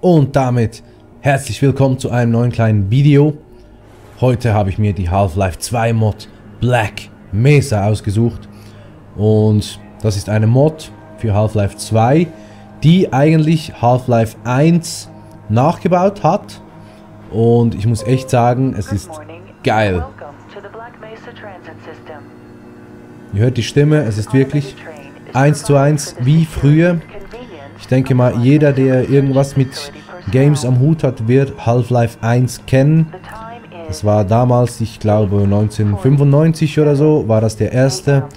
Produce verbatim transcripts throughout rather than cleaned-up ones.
Und damit herzlich willkommen zu einem neuen kleinen Video. Heute habe ich mir die Half-Life zwei Mod Black Mesa ausgesucht. Und das ist eine Mod für Half-Life zwei, die eigentlich Half-Life eins nachgebaut hat. Und ich muss echt sagen, es ist geil. Ihr hört die Stimme, es ist wirklich eins zu eins wie früher. Ich denke mal, jeder, der irgendwas mit Games am Hut hat, wird Half-Life eins kennen. Das war damals, ich glaube neunzehnhundertfünfundneunzig oder so, war das der erste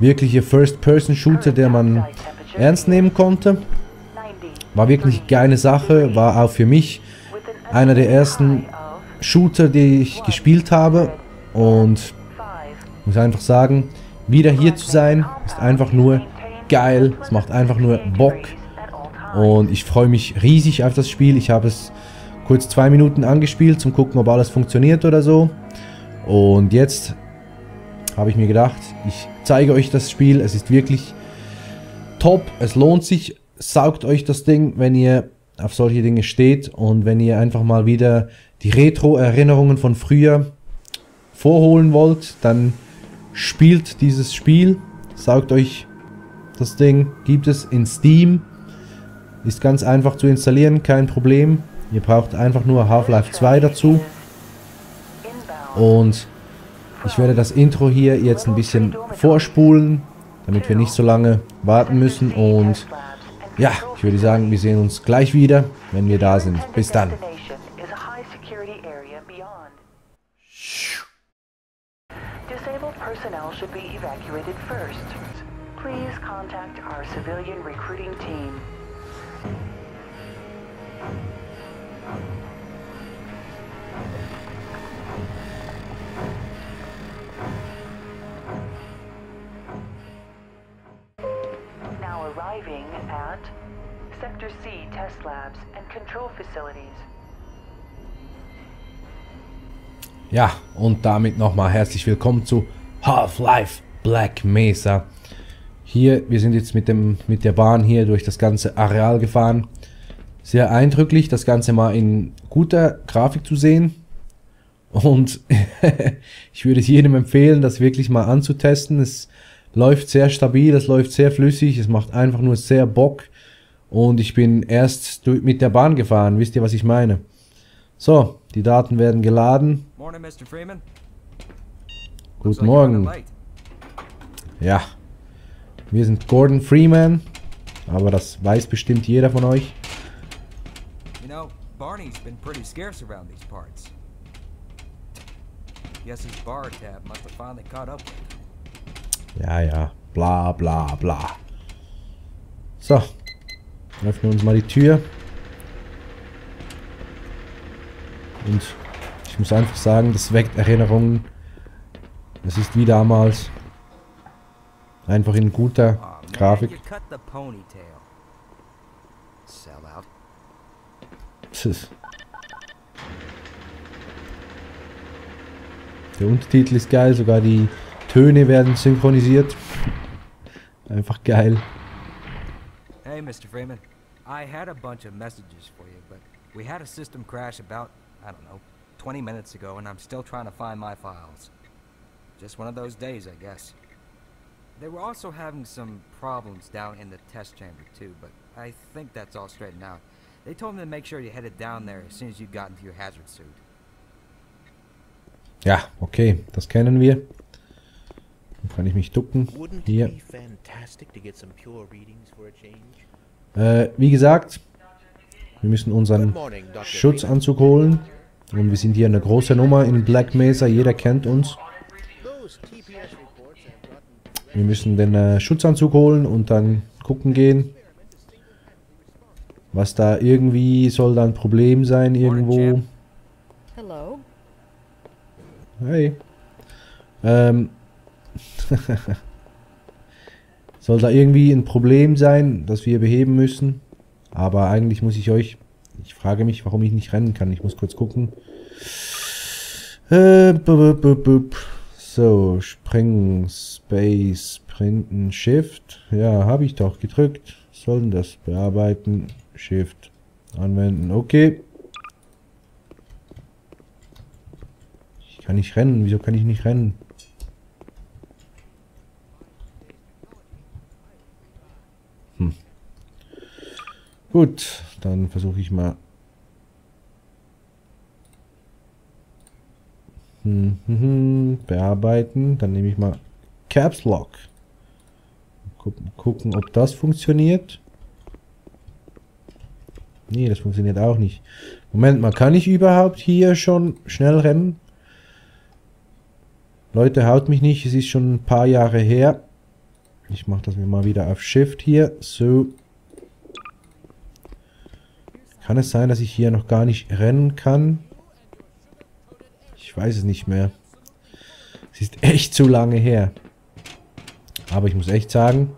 wirkliche First-Person-Shooter, der man ernst nehmen konnte. War wirklich eine geile Sache, war auch für mich einer der ersten Shooter, die ich gespielt habe. Und ich muss einfach sagen, wieder hier zu sein, ist einfach nur geil, es macht einfach nur Bock. Und ich freue mich riesig auf das Spiel. Ich habe es kurz zwei Minuten angespielt, zum gucken, ob alles funktioniert oder so. Und jetzt habe ich mir gedacht, ich zeige euch das Spiel. Es ist wirklich top. Es lohnt sich. Saugt euch das Ding, wenn ihr auf solche Dinge steht. Und wenn ihr einfach mal wieder die Retro-Erinnerungen von früher vorholen wollt, dann spielt dieses Spiel. Saugt euch das Ding. Gibt es in Steam. Ist ganz einfach zu installieren, kein Problem. Ihr braucht einfach nur Half-Life zwei dazu. Und ich werde das Intro hier jetzt ein bisschen vorspulen, damit wir nicht so lange warten müssen. Und ja, ich würde sagen, wir sehen uns gleich wieder, wenn wir da sind. Bis dann. Now arriving at Sector C test labs and control facilities. Ja, und damit nochmal herzlich willkommen zu Half-Life Black Mesa. Hier, wir sind jetzt mit dem mit der Bahn hier durch das ganze Areal gefahren. Sehr eindrücklich, das Ganze mal in guter Grafik zu sehen. Und ich würde es jedem empfehlen, das wirklich mal anzutesten. Es läuft sehr stabil, es läuft sehr flüssig, es macht einfach nur sehr Bock. Und ich bin erst mit der Bahn gefahren, wisst ihr, was ich meine? So, die Daten werden geladen. Morning, Mister Freeman. Guten Morgen. Ja, wir sind Gordon Freeman, aber das weiß bestimmt jeder von euch. Barney's been pretty scarce around these parts. Guess his bar tab must have finally caught up with him. Ja, ja. Bla, bla, bla. So. Öffnen uns mal die Tür. Und ich muss einfach sagen, das weckt Erinnerungen. Es ist wie damals. Einfach in guter Grafik. Der Untertitel ist geil, sogar die Töne werden synchronisiert. Einfach geil. Hey Mister Freeman, I had a bunch of messages for you, but we had a system crash about, I don't know, twenty minutes ago and I'm still trying to find my files. Just one of those days, I guess. They were also having some problems down in the test chamber too, but I think that's all straightened out. They told me to make sure you headed down there as soon as you got into your hazard suit. Ja, okay, das kennen wir. Dann kann ich mich ducken. Hier. Äh, wie gesagt, wir müssen unseren Schutzanzug holen. Und wir sind hier eine große Nummer in Black Mesa, jeder kennt uns. Wir müssen den äh, Schutzanzug holen und dann gucken gehen. Was da irgendwie soll da ein Problem sein irgendwo. Hey. Ähm. Soll da irgendwie ein Problem sein, das wir beheben müssen. Aber eigentlich muss ich euch... Ich frage mich, warum ich nicht rennen kann. Ich muss kurz gucken. Äh, bup, bup, bup. So, springen, Space, Printen, Shift. Ja, habe ich doch gedrückt. Was soll denn das? Bearbeiten. Shift. Anwenden, okay. Ich kann nicht rennen. Wieso kann ich nicht rennen? Hm. Gut, dann versuche ich mal. Hm, hm, hm. Bearbeiten. Dann nehme ich mal Caps Lock. Gucken, ob das funktioniert. Nee, das funktioniert auch nicht. Moment mal, kann ich überhaupt hier schon schnell rennen? Leute, haut mich nicht. Es ist schon ein paar Jahre her. Ich mache das mir mal wieder auf Shift hier. So. Kann es sein, dass ich hier noch gar nicht rennen kann? Ich weiß es nicht mehr. Es ist echt zu lange her. Aber ich muss echt sagen,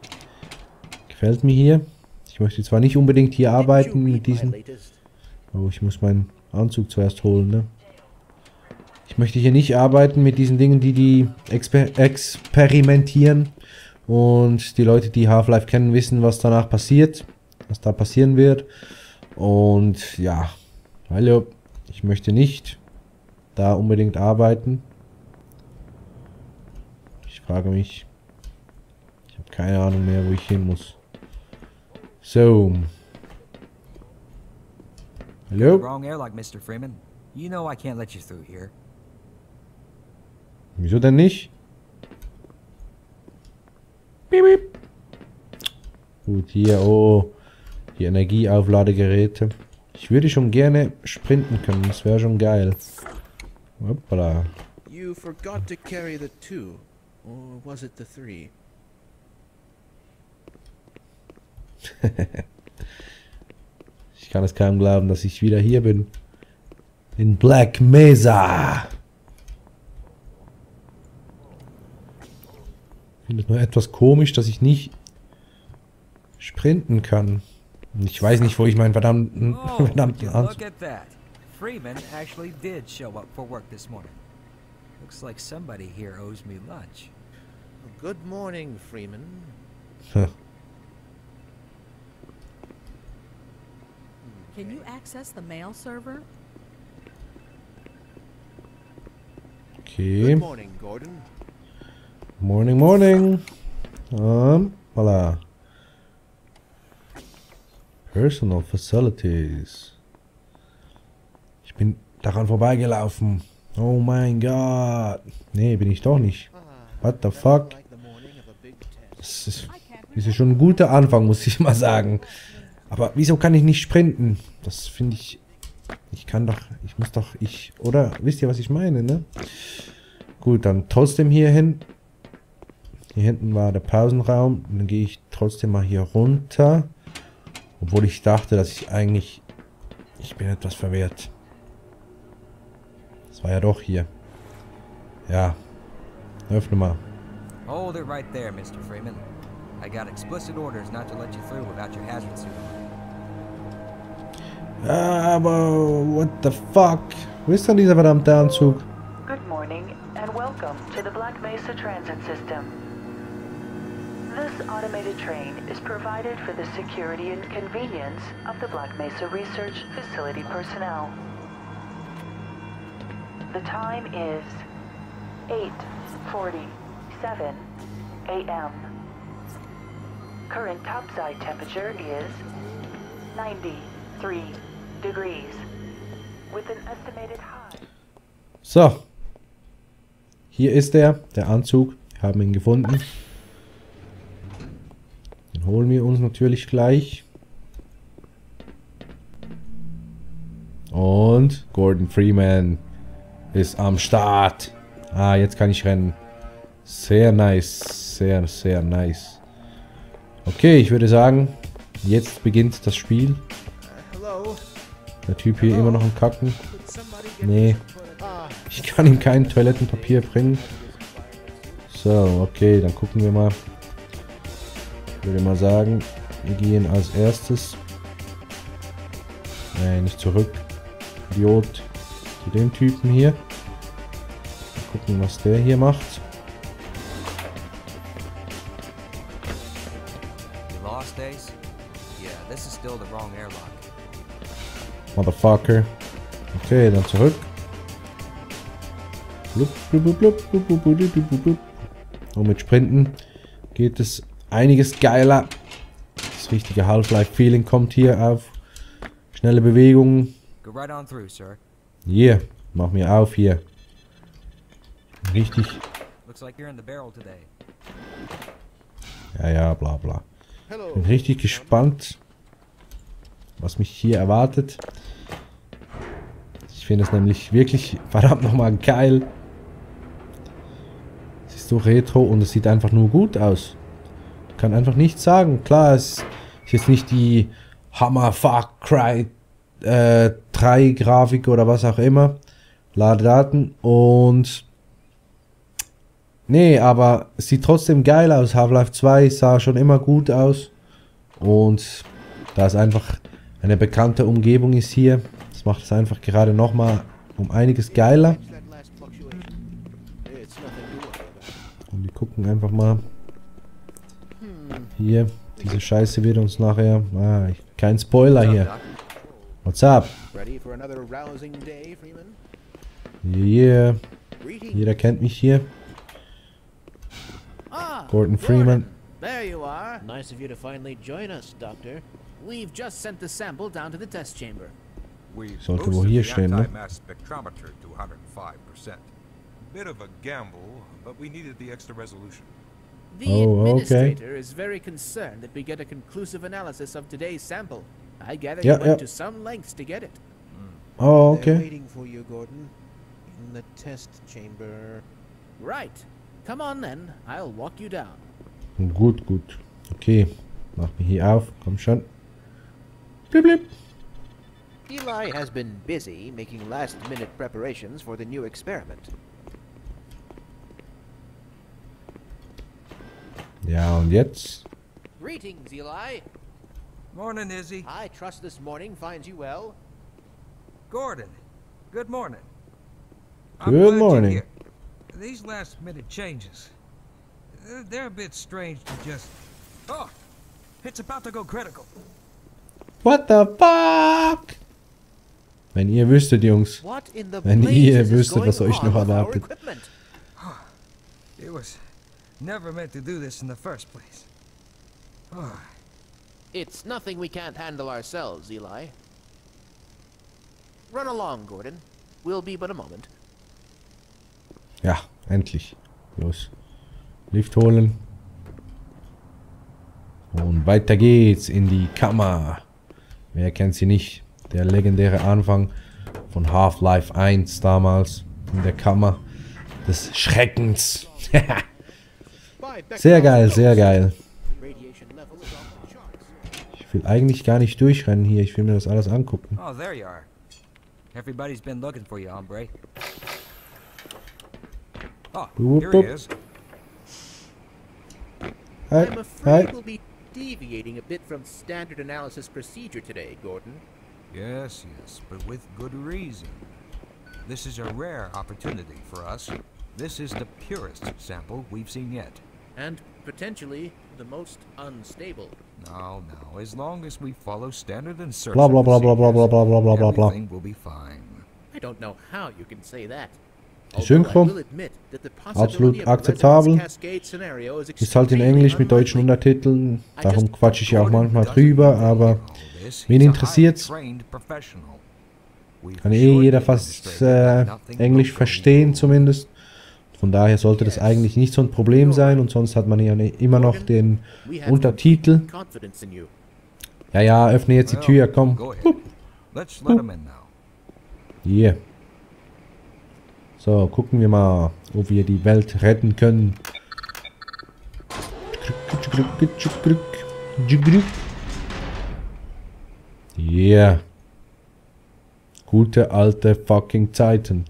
gefällt mir hier. Ich möchte zwar nicht unbedingt hier arbeiten mit diesen... Oh, ich muss meinen Anzug zuerst holen, ne? Ich möchte hier nicht arbeiten mit diesen Dingen, die die Exper- experimentieren. Und die Leute, die Half-Life kennen, wissen, was danach passiert. Was da passieren wird. Und ja, hallo, ich möchte nicht da unbedingt arbeiten. Ich frage mich... Keine Ahnung mehr, wo ich hin muss. So. Hallo? Wieso denn nicht? Beep, beep. Gut, hier, oh. Die Energieaufladegeräte. Ich würde schon gerne sprinten können. Das wäre schon geil. Hoppala. You forgot to carry the two. Or was it the three? Ich kann es kaum glauben, dass ich wieder hier bin. In Black Mesa. Ich finde es nur etwas komisch, dass ich nicht sprinten kann. Und ich weiß nicht, wo ich meinen verdammten oh, verdammten Anzug. Freeman actually did show up for work this morning. Looks like somebody here owes me lunch. Good morning, Freeman. Can you access the mail server? Okay. Good morning, Gordon. Morning, morning. Um, voila. Personal facilities. Ich bin daran vorbeigelaufen. Oh mein Gott. Nee, bin ich doch nicht. What the fuck? Das ist, das ist schon ein guter Anfang, muss ich mal sagen. Aber wieso kann ich nicht sprinten? Das finde ich... Ich kann doch... Ich muss doch... Ich... Oder? Wisst ihr, was ich meine, ne? Gut, dann trotzdem hier hin. Hier hinten war der Pausenraum. Und dann gehe ich trotzdem mal hier runter. Obwohl ich dachte, dass ich eigentlich... Ich bin etwas verwehrt. Das war ja doch hier. Ja. Öffne mal. Hold it right there, Mister Freeman. I got explicit orders not to let you through without your hazard suit. Ah, aber what the fuck? Wo ist denn dieser verdammte Anzug? Good morning and welcome to the Black Mesa Transit System. This automated train is provided for the security and convenience of the Black Mesa Research Facility personnel. The time is eight forty-seven A M Current topside temperature is ninety-three degrees with an estimated high. So. Hier ist er, der Anzug. Wir haben ihn gefunden. Den holen wir uns natürlich gleich. Und Gordon Freeman ist am Start. Ah, jetzt kann ich rennen. Sehr nice. Sehr, sehr nice. Okay, ich würde sagen, jetzt beginnt das Spiel. Der Typ hier immer noch am Kacken. Nee, ich kann ihm kein Toilettenpapier bringen. So, okay, dann gucken wir mal. Ich würde mal sagen, wir gehen als erstes. Nein, nicht zurück. Idiot. Zu dem Typen hier. Mal gucken, was der hier macht. Motherfucker. Okay, dann zurück. Und mit Sprinten geht es einiges geiler. Das richtige Half-Life-Feeling kommt hier auf. Schnelle Bewegungen. Hier, yeah, mach mir auf hier. Richtig. Ja, ja, bla bla. Bin richtig gespannt, was mich hier erwartet. Ich finde es nämlich wirklich verdammt nochmal geil. Es ist so retro und es sieht einfach nur gut aus. Ich kann einfach nichts sagen. Klar, es ist jetzt nicht die Hammer Far Cry äh, drei Grafik oder was auch immer. Ladedaten und... Nee, aber es sieht trotzdem geil aus. Half-Life zwei sah schon immer gut aus. Und da es einfach eine bekannte Umgebung ist hier... macht es einfach gerade noch mal um einiges geiler. Und wir gucken einfach mal. Hier, diese Scheiße wird uns nachher... Ah, ich, kein Spoiler hier. What's up? Yeah. Jeder kennt mich hier. Gordon Freeman. There you are. Nice of you to finally join us, Doctor. We've just sent the sample down to the test chamber. Sollte wohl hier stehen, ne? Oh, okay. Ja, ja. Oh, okay. Gut, gut. Okay. Mach mich hier auf. Komm schon. Blip, blip. Eli has been busy making last-minute preparations for the new experiment. Ja, und jetzt? Greetings, Eli. Morning, Izzy. I trust this morning finds you well. Gordon, good morning. Good morning. These last-minute changes, they're a bit strange to just... Oh, it's about to go critical. What the fuck? Wenn ihr wüsstet, Jungs. Wenn ihr wüsstet, was euch noch erwartet. It was never meant to do this in the first place. It's nothing we can't handle ourselves, Eli. Run along, Gordon. We'll be but a moment. Ja, endlich. Los. Lift holen. Und weiter geht's in die Kammer. Wer kennt sie nicht? Der legendäre Anfang von Half-Life eins damals in der Kammer des Schreckens. Sehr geil, sehr geil. Ich will eigentlich gar nicht durchrennen hier. Ich will mir das alles angucken. Hi, hi. Deviating a bit from standard analysis procedure today, Gordon. Yes, yes, but with good reason. This is a rare opportunity for us. This is the purest sample we've seen yet. And potentially the most unstable. No, no, as long as we follow standard and search blah blah blah blah blah blah blah blah blah blah blah. Everything will be fine. I don't know how you can say that. Synchron, absolut akzeptabel, ist halt in Englisch mit deutschen Untertiteln, darum quatsche ich ja auch manchmal drüber, aber wen interessiert's? Kann eh jeder fast äh, Englisch verstehen zumindest, von daher sollte das eigentlich nicht so ein Problem sein und sonst hat man ja immer noch den Untertitel. Ja, ja, öffne jetzt die Tür, komm. Yeah. So, gucken wir mal, ob wir die Welt retten können. Yeah. Gute alte fucking Zeiten.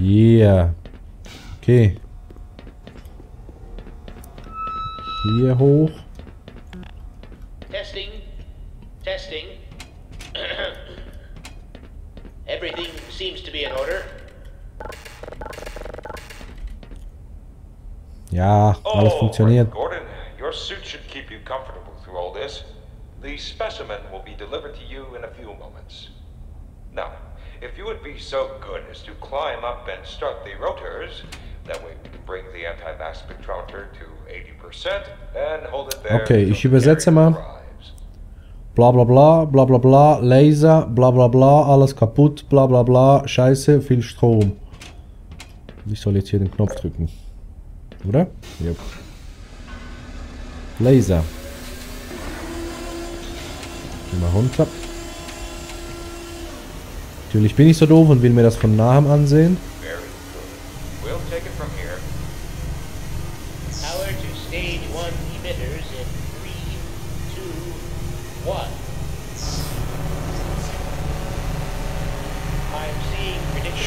Yeah. Okay. Hier hoch. Testing. Testing. Everything seems to be in order. Ja, alles funktioniert. Gordon, your suit should keep you comfortable through all this. The specimen will be delivered to you in a few moments. Now, if you would be so good as to climb up and start the rotors, that way we can bring the anti-mass spectrometer to eighty percent and hold it there. Okay, ich übersetze mal. Bla bla bla, bla bla bla, Laser, bla bla bla, alles kaputt, bla bla bla, scheiße, viel Strom. Ich soll jetzt hier den Knopf drücken. Oder? Ja. Laser. Geh mal runter. Natürlich bin ich so doof und will mir das von nahem ansehen.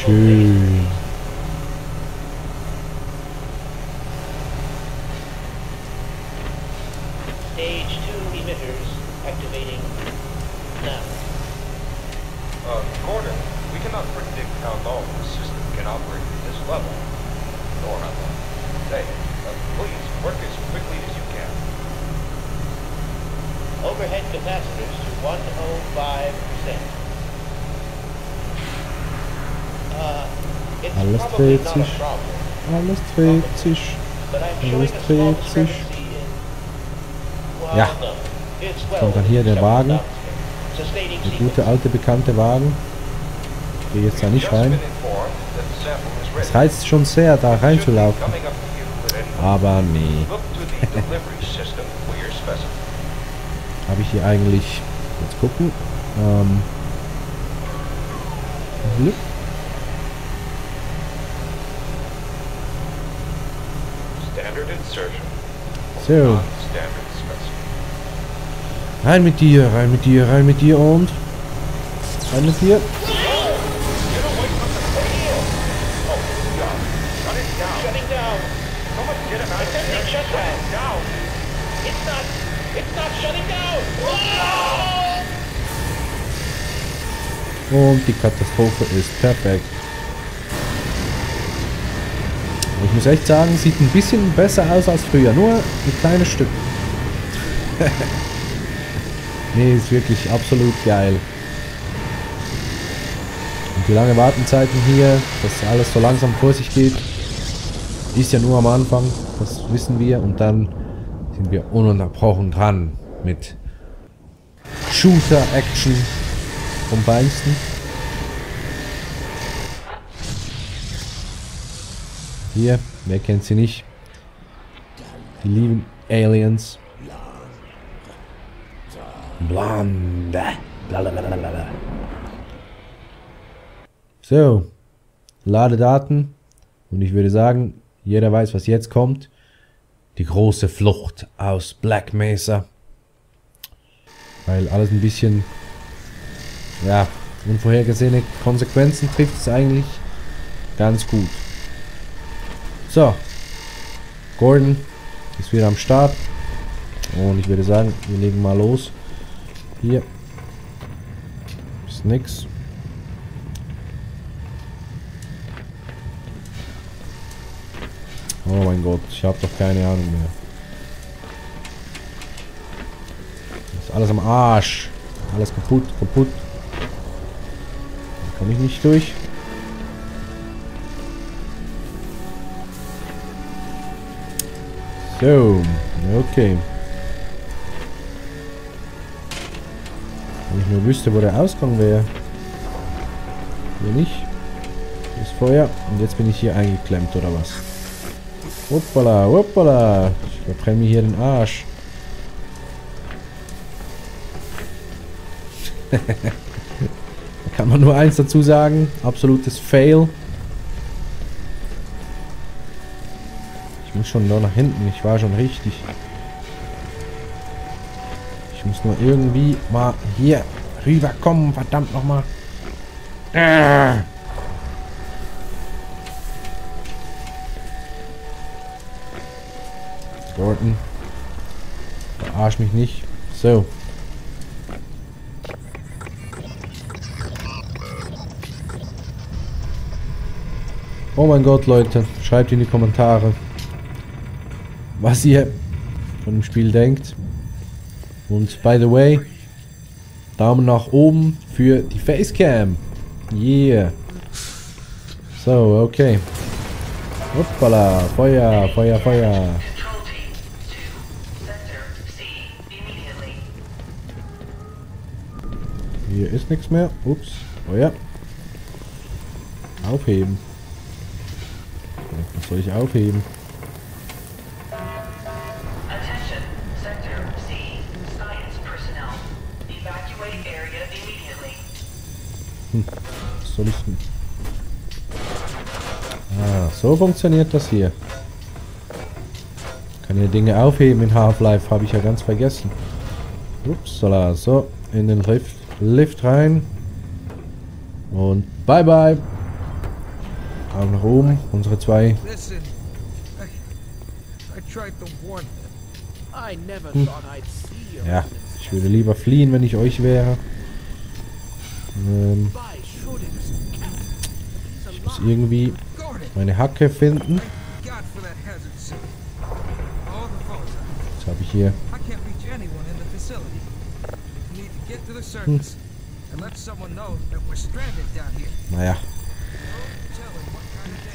Schön. Alles dreht sich, alles dreht sich, alles dreht sich. Ja, kommt dann hier der Wagen, der gute alte bekannte Wagen. Ich gehe jetzt da nicht rein. Es reizt schon sehr, da reinzulaufen. Aber nee. Habe ich hier eigentlich, jetzt gucken, ähm, Glück. So. Rein mit dir, rein mit dir, rein mit dir und... Rein mit dir. Und die Katastrophe ist perfekt. Ich muss echt sagen, sieht ein bisschen besser aus als früher. Nur ein kleines Stück. Nee, ist wirklich absolut geil. Und die lange Wartenzeiten hier, dass alles so langsam vor sich geht, ist ja nur am Anfang. Das wissen wir. Und dann sind wir ununterbrochen dran mit Shooter-Action vom Feinsten. Hier, wer kennt sie nicht? Die lieben Aliens. Blonde. Blablabla. So, Ladedaten. Und ich würde sagen, jeder weiß, was jetzt kommt. Die große Flucht aus Black Mesa. Weil alles ein bisschen, ja, unvorhergesehene Konsequenzen trifft es eigentlich ganz gut. So, Gordon ist wieder am Start und ich würde sagen, wir legen mal los. Hier ist nix. Oh mein Gott, ich habe doch keine Ahnung mehr. Das ist alles am Arsch. Alles kaputt, kaputt. Da komme ich nicht durch. So, okay. Wenn ich nur wüsste, wo der Ausgang wäre. Hier nicht. Hier ist Feuer. Und jetzt bin ich hier eingeklemmt, oder was? Hoppala, hoppala. Ich verbrenne mir hier den Arsch. Da kann man nur eins dazu sagen. Absolutes Fail. Schon da nach hinten, ich war schon richtig. Ich muss nur irgendwie mal hier rüberkommen, verdammt nochmal. Ah. Gordon, verarsch mich nicht. So. Oh mein Gott, Leute, schreibt in die Kommentare, was ihr von dem Spiel denkt. Und by the way, Daumen nach oben für die Facecam. Yeah. So, okay. Hoppala, Feuer, Feuer, Feuer. Hier ist nichts mehr. Ups, Feuer. Aufheben. Was soll ich aufheben? Hm, was soll ich denn? Ah, so funktioniert das hier. Kann hier Dinge aufheben in Half-Life, habe ich ja ganz vergessen. Upsala, so, in den Lift, Lift rein. Und bye bye. Arm nach oben, unsere zwei. Hm. Ja, ich würde lieber fliehen, wenn ich euch wäre. Ähm, ich muss irgendwie meine Hacke finden. Jetzt habe ich hier. Hm. Naja.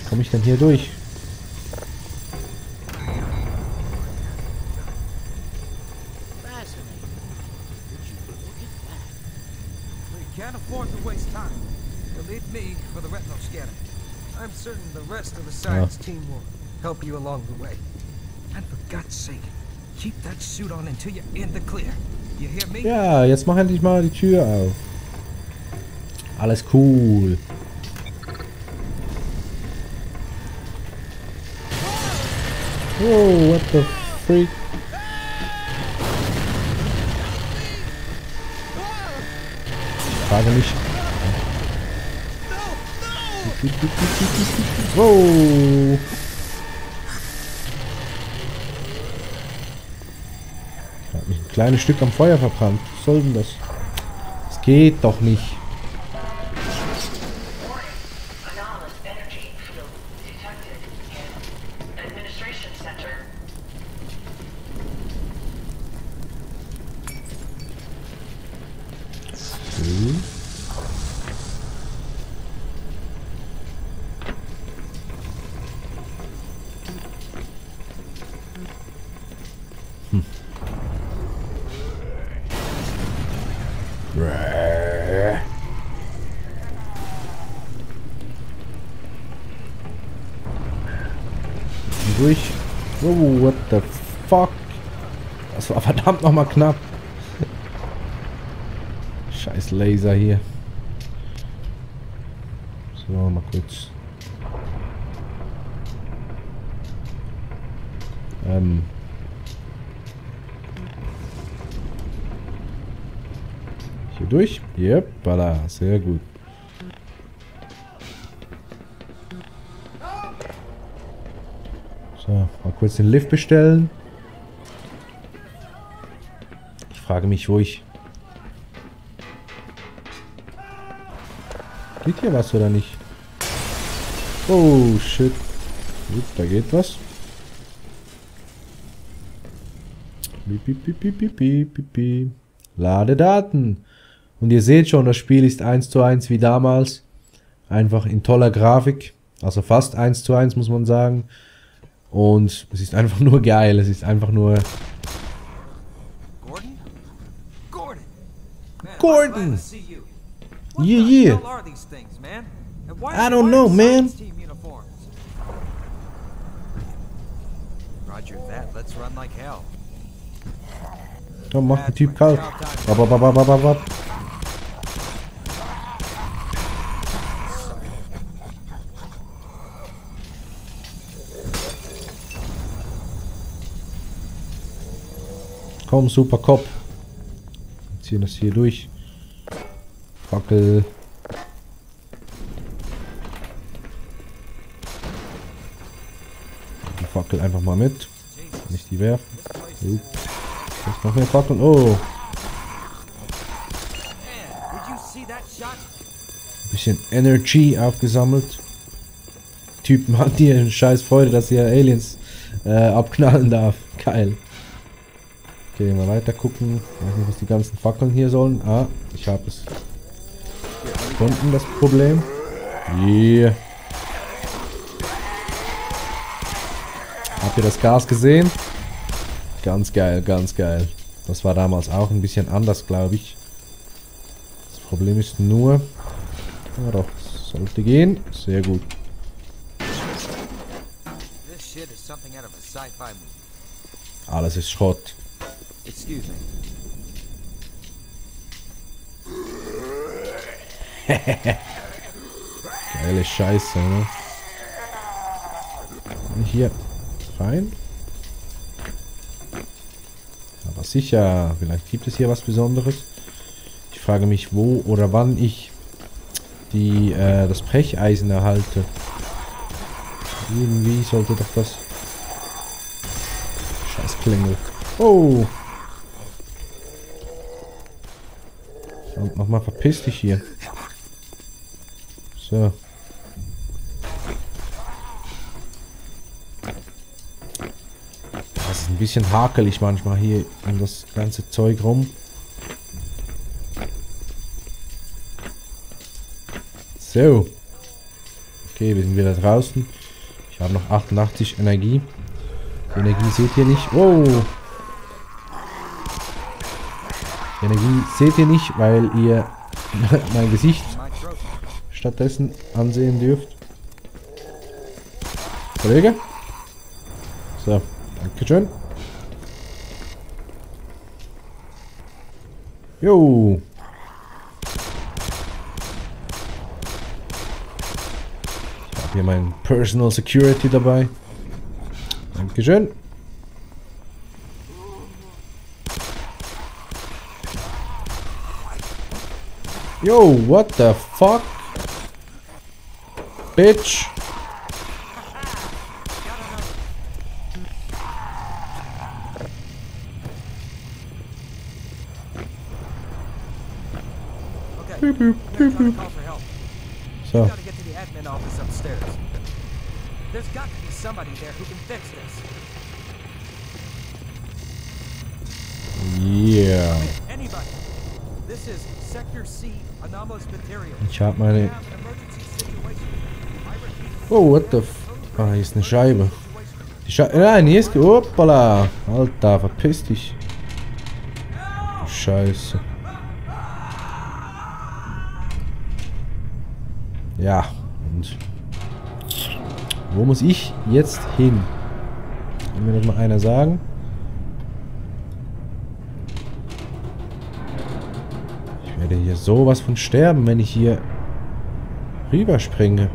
Komme ich denn hier durch? Ja, jetzt mach endlich mal die Tür auf. Alles cool. Oh, what the freak? Ich frage mich. Wow. Ich habe mich ein kleines Stück am Feuer verbrannt. Was soll denn das? Das geht doch nicht. Durch. Oh, what the fuck? Das war verdammt nochmal knapp. Scheiß Laser hier. So, mal kurz. Ähm. Hier durch. Yep, voilà. Sehr gut. So, mal kurz den Lift bestellen. Ich frage mich, wo ich... Geht hier was oder nicht? Oh, shit. Gut, da geht was. Piep, piep, piep, piep, piep, piep, piep, piep. Ladedaten. Und ihr seht schon, das Spiel ist eins zu eins wie damals. Einfach in toller Grafik. Also fast eins zu eins, muss man sagen. Und es ist einfach nur geil, es ist einfach nur... Gordon? Gordon! Gordon! Yeah, yeah! I don't know, man! Komm, mach den Typ kalt! Komm, super Cop. Wir ziehen das hier durch. Fackel. Die Fackel einfach mal mit. Nicht die werfen. So. Jetzt noch mehr Fackeln. Oh. Ein bisschen Energy aufgesammelt. Die Typen hat hier eine scheiß Freude, dass ihr Aliens äh, abknallen darf. Geil. Okay, mal weiter gucken. Ich weiß nicht, was die ganzen Fackeln hier sollen. Ah, ich habe es gefunden, das Problem. Yeah. Habt ihr das Gas gesehen? Ganz geil, ganz geil. Das war damals auch ein bisschen anders, glaube ich. Das Problem ist nur... Ja doch, sollte gehen. Sehr gut. Alles ist Schrott. Geile Scheiße, ne? Und hier rein. Aber sicher, vielleicht gibt es hier was Besonderes. Ich frage mich, wo oder wann ich die äh, das Brecheisen erhalte. Irgendwie sollte doch das... Scheiß Klingel. Oh! Und nochmal, verpiss dich hier. So. Das ist ein bisschen hakelig manchmal hier um das ganze Zeug rum. So. Okay, wir sind wieder draußen. Ich habe noch achtundachtzig Energie. Die Energie seht ihr nicht. Oh! Die Energie seht ihr nicht, weil ihr mein Gesicht stattdessen ansehen dürft. Kollege? So, dankeschön. Jo! Ich habe hier meinen Personal Security dabei. Dankeschön. Yo, what the fuck? Bitch. Boop, boop, boop, boop. So. There's got to be somebody there who can fix this. Yeah. Anybody. This is Sector C, anomalous material. Ich hab meine... Oh, what the f... Ah, hier ist eine Scheibe. Die Scheibe... Nein, hier ist... Hoppala. Alter, verpiss dich. Scheiße. Ja, und... Wo muss ich jetzt hin? Kann mir das mal einer sagen? Ich werde hier sowas von sterben, wenn ich hier rüberspringe.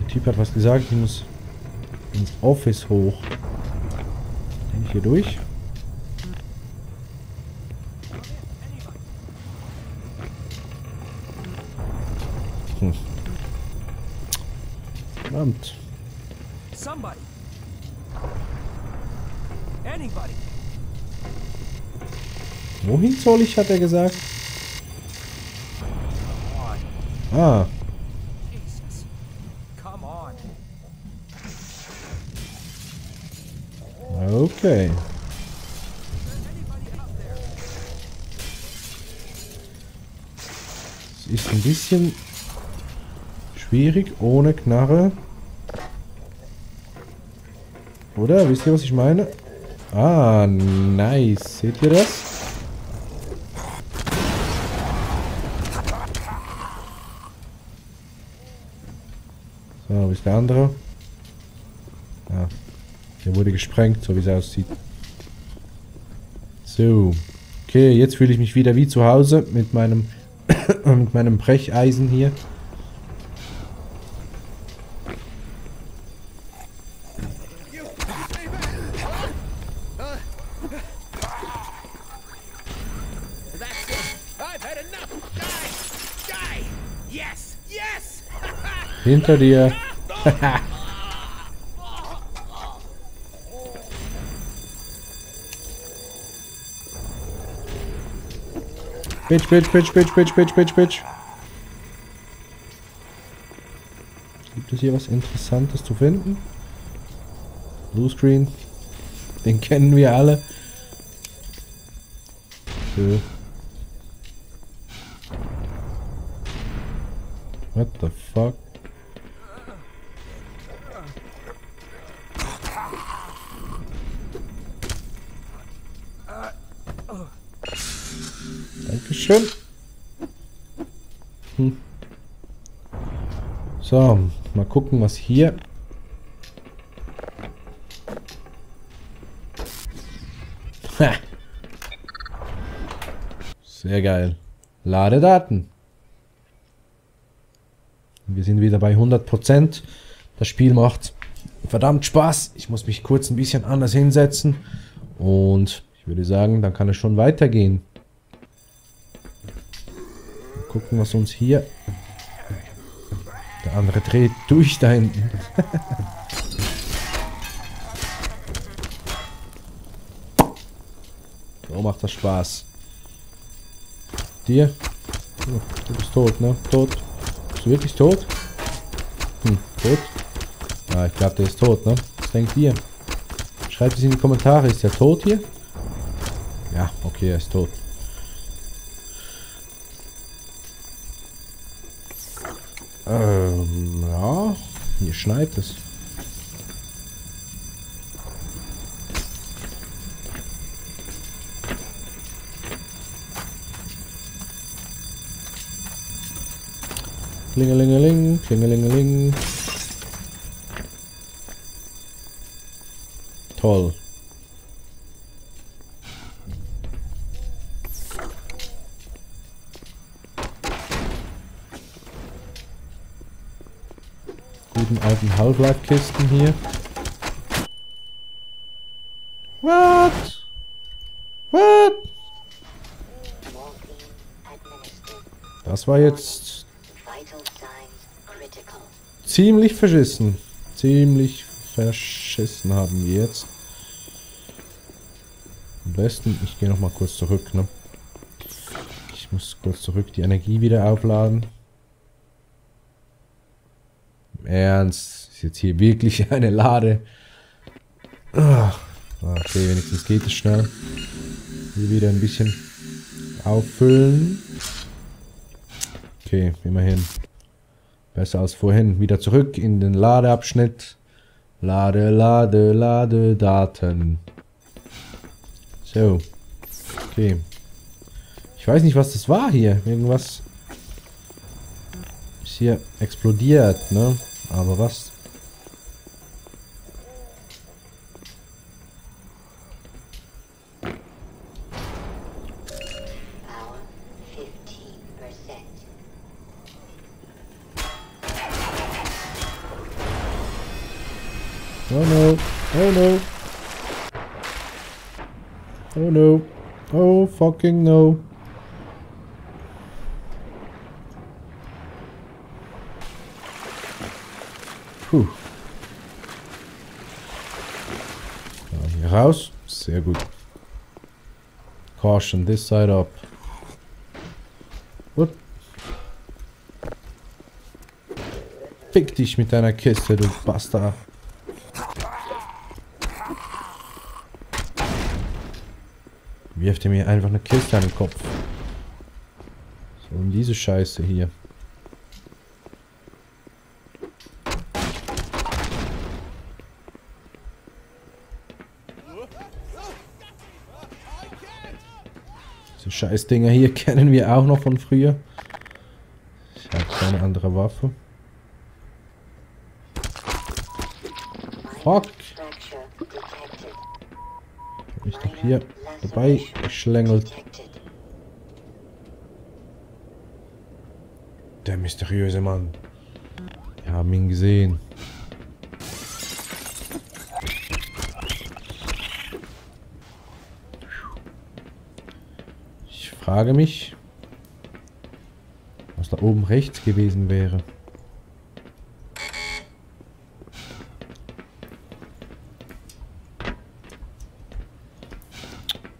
Der Typ hat was gesagt, ich muss ins Office hoch. Kann ich hier durch? Hm. Verdammt. Somebody. Anybody. Wohin soll ich, hat er gesagt? Ah. Jesus. Come on. Okay. Es ist ein bisschen schwierig ohne Knarre. Oder? Wisst ihr, was ich meine? Ah, nice. Seht ihr das? So, wo ist der andere? Ah, der wurde gesprengt, so wie es aussieht. So. Okay, jetzt fühle ich mich wieder wie zu Hause mit meinem, mit meinem Brecheisen hier. Hinter dir. Bitch, bitch, bitch, bitch, bitch, bitch, bitch, bitch. Gibt es hier was Interessantes zu finden? Blue Screen. Den kennen wir alle. So. What the fuck? Dankeschön. Hm. So, mal gucken, was hier... Ha. Sehr geil. Ladedaten. Wir sind wieder bei hundert Prozent. Das Spiel macht verdammt Spaß. Ich muss mich kurz ein bisschen anders hinsetzen. Und ich würde sagen, dann kann es schon weitergehen. Mal gucken, was uns hier... Der andere dreht durch da hinten. So macht das Spaß. Dir? Oh, du bist tot, ne? Tot. Bist du wirklich tot? Hm, tot? Ja, ich glaube, der ist tot, ne? Was denkt ihr? Schreibt es in die Kommentare. Ist der tot hier? Ja, okay, er ist tot. Ähm, ja. Hier schneit es. Klingelingeling, klingelingeling. Toll. Guten alten Half-Life-Kisten hier. What? What? Das war jetzt... Ziemlich verschissen. Ziemlich verschissen haben wir jetzt. Am besten, ich gehe nochmal kurz zurück, ne? Ich muss kurz zurück die Energie wieder aufladen. Im Ernst, ist jetzt hier wirklich eine Lade. Okay, wenigstens geht es schnell. Hier wieder ein bisschen auffüllen. Okay, immerhin. Besser als vorhin. Wieder zurück in den Ladeabschnitt. Lade, lade, lade, Daten. So. Okay. Ich weiß nicht, was das war hier. Irgendwas ist hier explodiert, ne? Aber was? Oh no, oh no, oh no, oh fucking no. Puh. Ja, hier raus, sehr gut. Caution, this side up. What? Fick dich mit deiner Kiste, du Bastard. Wirft mir einfach eine Kiste an den Kopf. So, und diese Scheiße hier. Diese Scheißdinger hier kennen wir auch noch von früher. Ich habe keine andere Waffe. Fuck! Hab ich doch hier vorbei geschlängelt. Der mysteriöse Mann. Wir haben ihn gesehen. Ich frage mich, was da oben rechts gewesen wäre.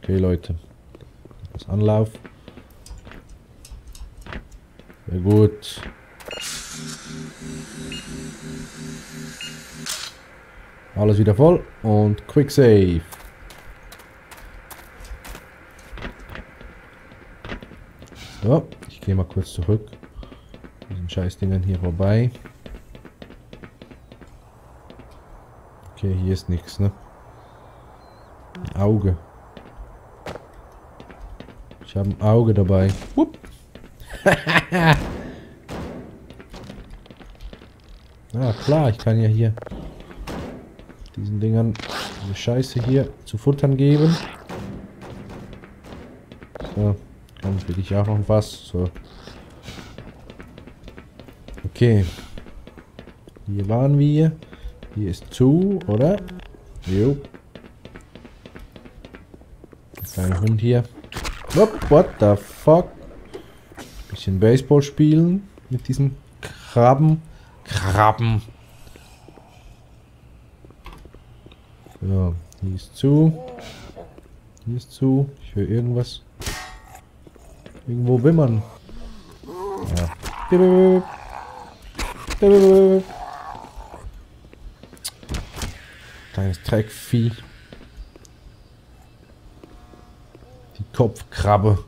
Okay, Leute. Das Anlauf. Sehr gut. Alles wieder voll und Quick Save. So, ich gehe mal kurz zurück. Mit den Scheißdingern hier vorbei. Okay, hier ist nichts, ne? Ein Auge. Ich habe ein Auge dabei. Wupp. Ah, klar, ich kann ja hier diesen Dingern diese Scheiße hier zu futtern geben. So, dann will ich auch noch was. So. Okay. Hier waren wir. Hier ist zu, oder? Jo. Kleiner Hund hier. Whoop, what the fuck? Bisschen Baseball spielen mit diesen Krabben. Krabben. So, hier ist zu. Hier ist zu. Ich höre irgendwas. Irgendwo wimmern. Ja. Kleines Dreckvieh. Die Kopfkrabbe.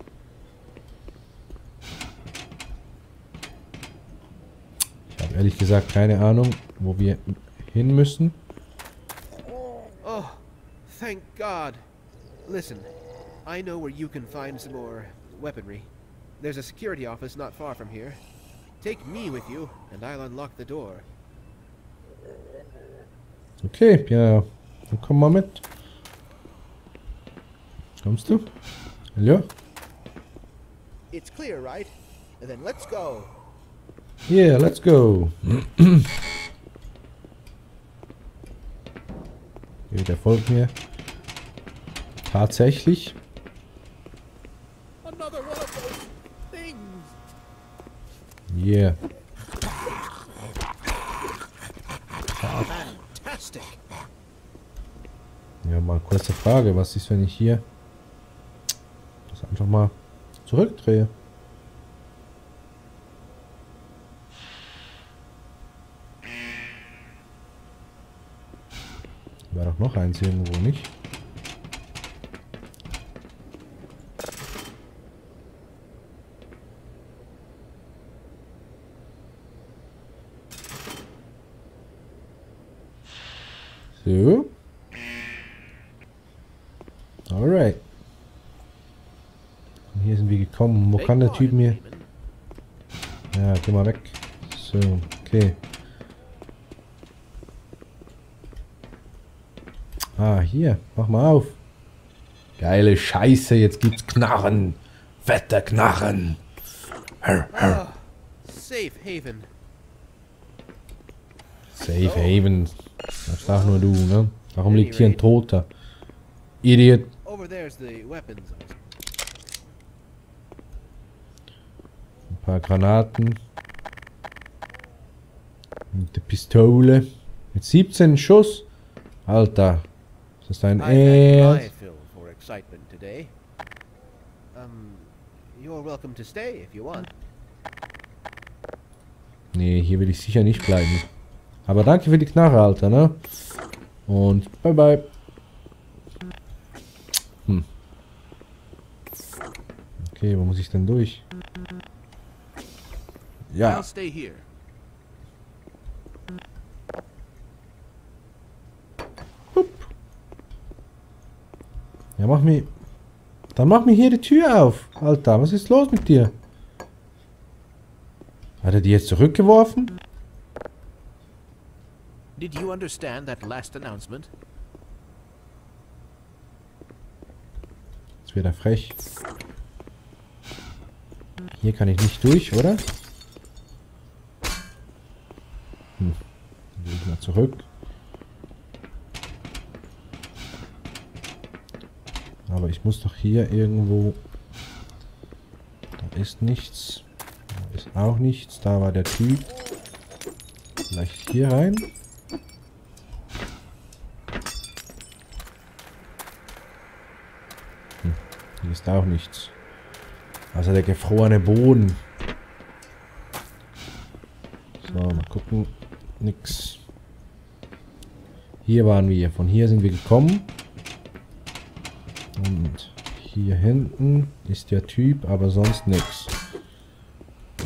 Ich habe ehrlich gesagt keine Ahnung, wo wir hin müssen. Oh, thank God. Listen, I know where you can find some more weaponry. There's a security office not far from here. Take me with you and I'll unlock the door. Okay, ja, dann komm mal mit. Kommst du? Hallo? It's clear, right? And then let's go. Yeah, let's go. Okay, der folgt mir. Tatsächlich. Yeah. Ja, mal kurze Frage, was ist, wenn ich hier das einfach mal zurückdrehe? War doch noch eins irgendwo, nicht? So. Alright. Und hier sind wir gekommen. Wo kann der Typ mir... Ja, geh mal weg. So, okay. Ah, hier. Mach mal auf. Geile Scheiße, jetzt gibt's Knarren. Fette Knarren. Herr, herr. Oh, Safe Haven. Safe oh. Haven. Das sag nur du, ne? Warum liegt hier ein Toter? Idiot. Ein paar Granaten. Und eine Pistole. Mit siebzehn Schuss? Alter. Ist das dein Ernst? Nee, hier will ich sicher nicht bleiben. Aber danke für die Knarre, Alter, ne? Und bye bye. Hm. Okay, wo muss ich denn durch? Ja. Hup. Ja, mach mir... Dann mach mir hier die Tür auf, Alter. Was ist los mit dir? Hat er die jetzt zurückgeworfen? Did you understand that last announcement? Jetzt wird er frech. Hier kann ich nicht durch, oder? Hm. Dann gehe ich mal zurück. Aber ich muss doch hier irgendwo... Da ist nichts. Da ist auch nichts. Da war der Typ. Vielleicht hier rein. Ist auch nichts. Also der gefrorene Boden. So, mal gucken. Nix. Hier waren wir. Von hier sind wir gekommen. Und Hier hinten ist der Typ, aber sonst nichts.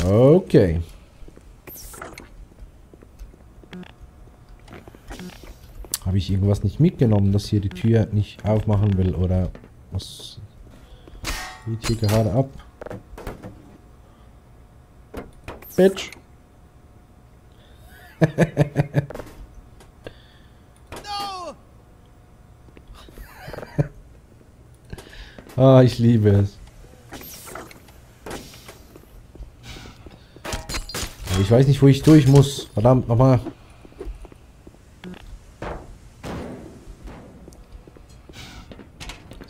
Okay. Habe ich irgendwas nicht mitgenommen, dass hier die Tür nicht aufmachen will, oder was geht hier gerade ab? Bitch! Ah, ich liebe es. Aber ich weiß nicht, wo ich durch muss. Verdammt, nochmal.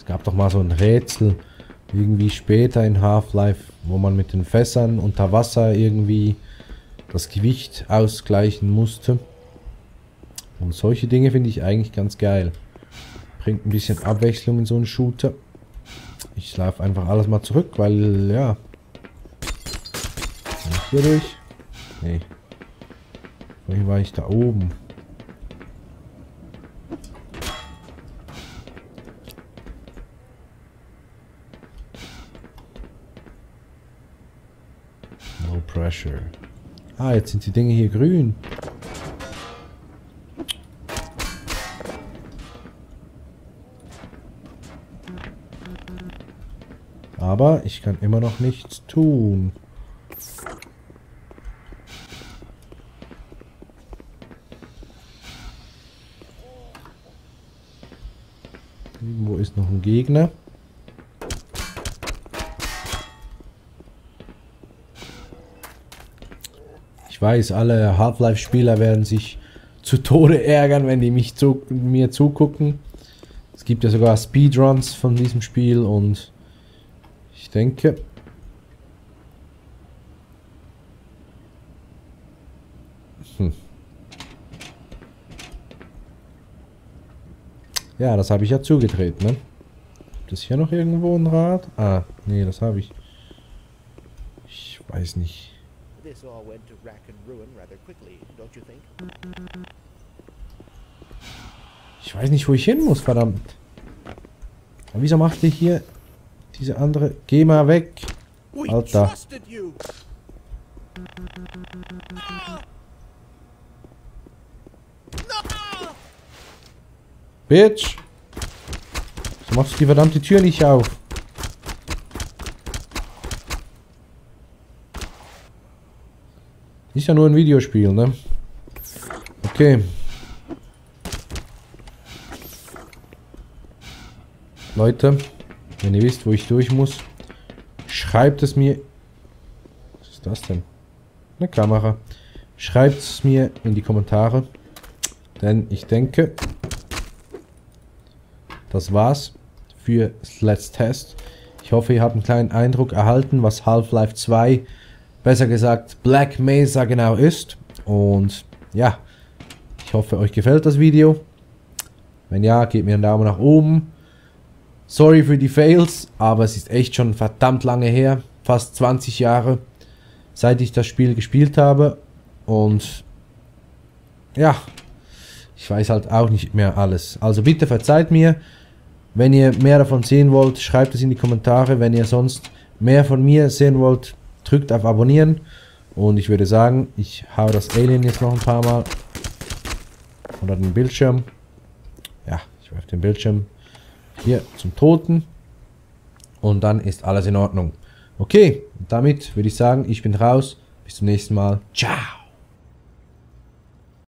Gab doch mal so ein Rätsel irgendwie später in Half-Life, wo man mit den Fässern unter Wasser irgendwie das Gewicht ausgleichen musste. Und solche Dinge finde ich eigentlich ganz geil. Bringt ein bisschen Abwechslung in so einen Shooter. Ich laufe einfach alles mal zurück, weil ja. Kann ich hier durch? Nee. Wohin war ich da oben? Pressure. Ah, jetzt sind die Dinge hier grün. Aber ich kann immer noch nichts tun. Irgendwo ist noch ein Gegner. Ich weiß, alle Half-Life-Spieler werden sich zu Tode ärgern, wenn die mich zu, mir zugucken. Es gibt ja sogar Speedruns von diesem Spiel und ich denke... Hm. Ja, das habe ich ja zugedreht, ne? Gibt es hier noch irgendwo ein Rad? Ah, nee, das habe ich. Ich weiß nicht. This all went to rack and ruin rather quickly, don't you think? Ich weiß nicht, wo ich hin muss, verdammt. Aber wieso macht ihr hier diese andere... Geh mal weg, Alter. Bitch! Wieso machst du die verdammte Tür nicht auf? Ist ja nur ein Videospiel, ne? Okay. Leute, wenn ihr wisst, wo ich durch muss, schreibt es mir... Was ist das denn? Eine Kamera. Schreibt es mir in die Kommentare. Denn ich denke, das war's für das letzte Test. Ich hoffe, ihr habt einen kleinen Eindruck erhalten, was Half-Life zwei... besser gesagt Black Mesa genau ist. Und ja, ich hoffe, euch gefällt das Video. Wenn ja, gebt mir einen Daumen nach oben. Sorry für die Fails, aber es ist echt schon verdammt lange her. Fast zwanzig Jahre, seit ich das Spiel gespielt habe. Und ja, ich weiß halt auch nicht mehr alles. Also bitte verzeiht mir. Wenn ihr mehr davon sehen wollt, schreibt es in die Kommentare. Wenn ihr sonst mehr von mir sehen wollt, drückt auf Abonnieren und ich würde sagen, ich habe das Alien jetzt noch ein paar Mal unter den Bildschirm. Ja, ich werfe den Bildschirm hier zum Toten und dann ist alles in Ordnung. Okay, damit würde ich sagen, ich bin raus. Bis zum nächsten Mal. Ciao.